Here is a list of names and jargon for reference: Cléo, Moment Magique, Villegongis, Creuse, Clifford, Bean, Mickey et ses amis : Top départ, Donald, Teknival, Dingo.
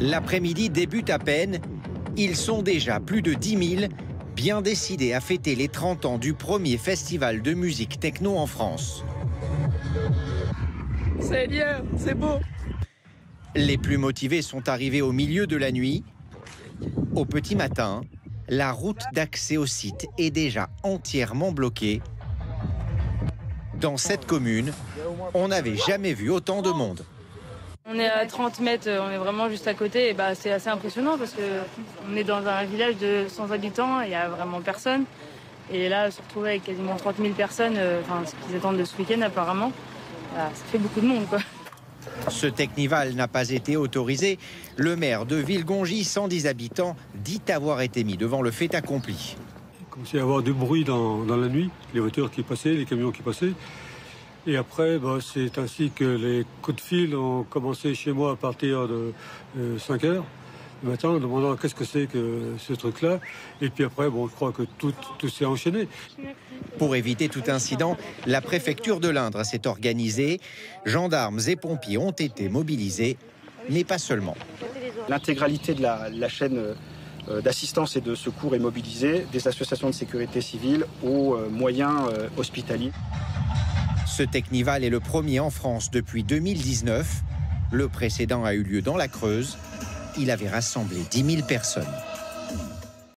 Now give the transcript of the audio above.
L'après-midi débute à peine. Ils sont déjà plus de 10 000, bien décidés à fêter les 30 ans du premier festival de musique techno en France. Seigneur, c'est beau! Les plus motivés sont arrivés au milieu de la nuit. Au petit matin, la route d'accès au site est déjà entièrement bloquée. Dans cette commune, on n'avait jamais vu autant de monde. On est à 30 mètres, on est vraiment juste à côté. Et bah, c'est assez impressionnant parce qu'on est dans un village de 100 habitants, il n'y a vraiment personne. Et là, se retrouver avec quasiment 30 000 personnes, enfin, ce qu'ils attendent de ce week-end apparemment, bah, ça fait beaucoup de monde, quoi. Ce Teknival n'a pas été autorisé. Le maire de Villegongis, 110 habitants, dit avoir été mis devant le fait accompli. Il commençait à y avoir du bruit dans la nuit, les voitures qui passaient, les camions qui passaient. Et après, bah, c'est ainsi que les coups de fil ont commencé chez moi à partir de 5 heures du matin, en demandant qu'est-ce que c'est que ce truc-là. Et puis après, bon, je crois que tout s'est enchaîné. Pour éviter tout incident, la préfecture de l'Indre s'est organisée. Gendarmes et pompiers ont été mobilisés, mais pas seulement. L'intégralité de la chaîne d'assistance et de secours est mobilisée, des associations de sécurité civile aux moyens hospitaliers. Ce Teknival est le premier en France depuis 2019. Le précédent a eu lieu dans la Creuse. Il avait rassemblé 10 000 personnes.